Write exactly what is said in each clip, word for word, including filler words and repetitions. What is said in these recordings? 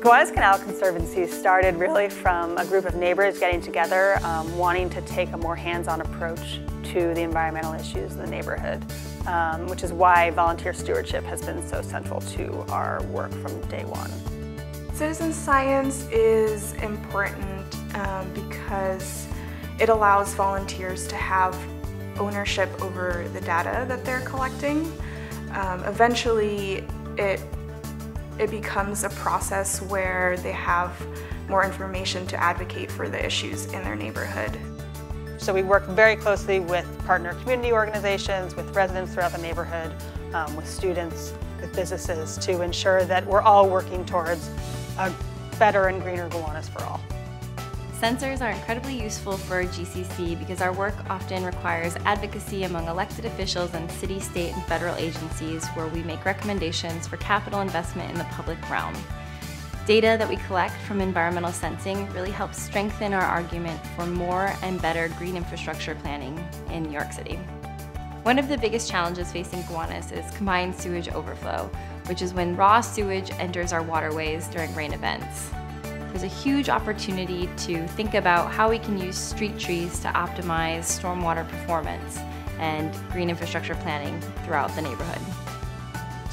Gowanus Canal Conservancy started really from a group of neighbors getting together, um, wanting to take a more hands-on approach to the environmental issues in the neighborhood, um, which is why volunteer stewardship has been so central to our work from day one. Citizen science is important um, because it allows volunteers to have ownership over the data that they're collecting. Um, eventually, it It becomes a process where they have more information to advocate for the issues in their neighborhood. So we work very closely with partner community organizations, with residents throughout the neighborhood, um, with students, with businesses, to ensure that we're all working towards a better and greener Gowanus for all. Sensors are incredibly useful for G C C because our work often requires advocacy among elected officials and city, state, and federal agencies where we make recommendations for capital investment in the public realm. Data that we collect from environmental sensing really helps strengthen our argument for more and better green infrastructure planning in New York City. One of the biggest challenges facing Gowanus is combined sewage overflow, which is when raw sewage enters our waterways during rain events. There's a huge opportunity to think about how we can use street trees to optimize stormwater performance and green infrastructure planning throughout the neighborhood.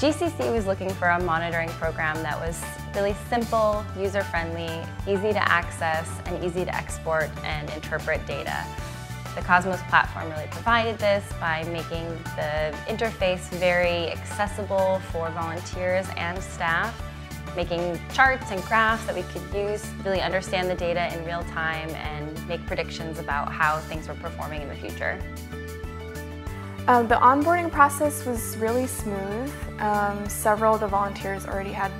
G C C was looking for a monitoring program that was really simple, user-friendly, easy to access, and easy to export and interpret data. The Kosmos platform really provided this by making the interface very accessible for volunteers and staff, making charts and graphs that we could use to really understand the data in real time and make predictions about how things were performing in the future. Um, the onboarding process was really smooth. Um, several of the volunteers already had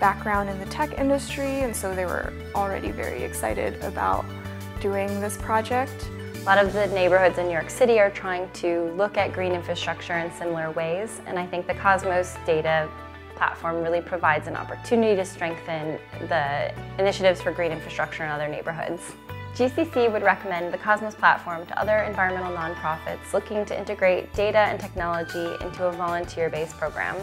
background in the tech industry, and so they were already very excited about doing this project. A lot of the neighborhoods in New York City are trying to look at green infrastructure in similar ways, and I think the Kosmos data platform really provides an opportunity to strengthen the initiatives for green infrastructure in other neighborhoods. G C C would recommend the Kosmos platform to other environmental nonprofits looking to integrate data and technology into a volunteer-based program.